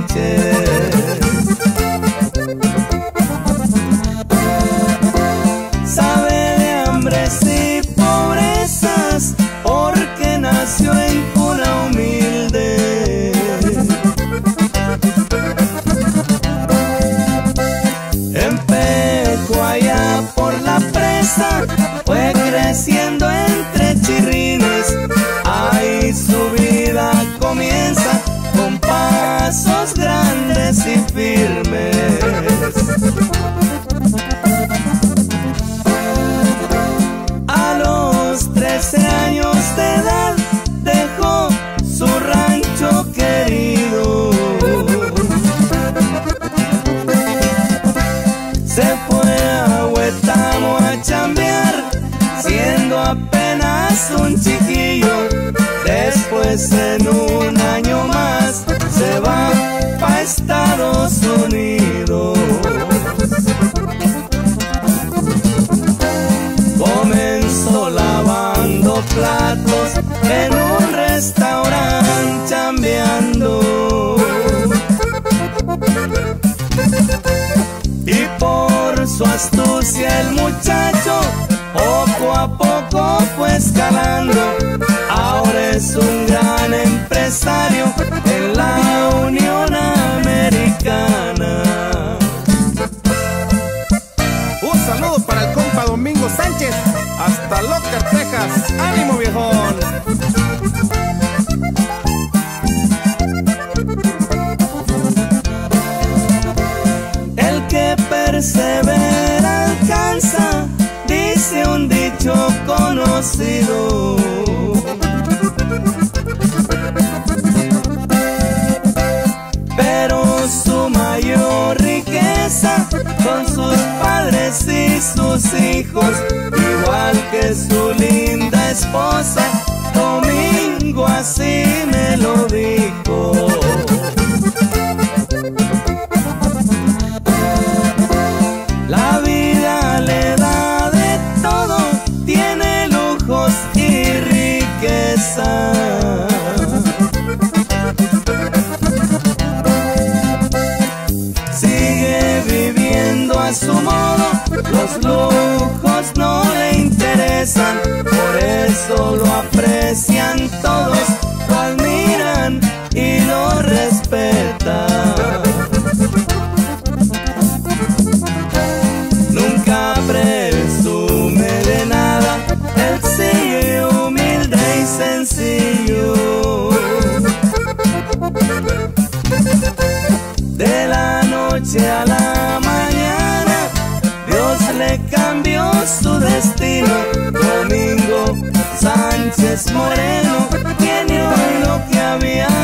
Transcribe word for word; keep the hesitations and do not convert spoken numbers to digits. Sánchez. Sabe de hambres y pobrezas porque nació en cuna humilde. En Peco allá por la presa fue creciendo entre chirrines. Ahí su vida comienza con pasos grandes y firmes. Trece años de edad dejó su rancho querido. Se fue a Huetamo a chambear, siendo apenas un chiquillo. Después en un año más se va pa' Estados Unidos. Platos en un restaurante chambeando, y por su astucia el muchacho poco a poco fue escalando. Ahora es un gran empresario en la Unión Americana. Un saludo para el compa Domingo Sánchez hasta Locker, Texas. ¡Ánimo, viejón! El que persevera alcanza, dice un dicho conocido. Pero su mayor riqueza son sus padres y sus hijos, igual que su linda esposa. Domingo así me lo dijo. La vida le da de todo, tiene lujos y riqueza. Sigue viviendo a su modo, los lujos no le interesan, por eso lo aprecian todos, lo admiran y lo respetan. Nunca presume de nada, él sigue humilde y sencillo. De la noche a la mañana Dios le cambió su destino. Domingo Sánchez Moreno tiene hoy lo que había.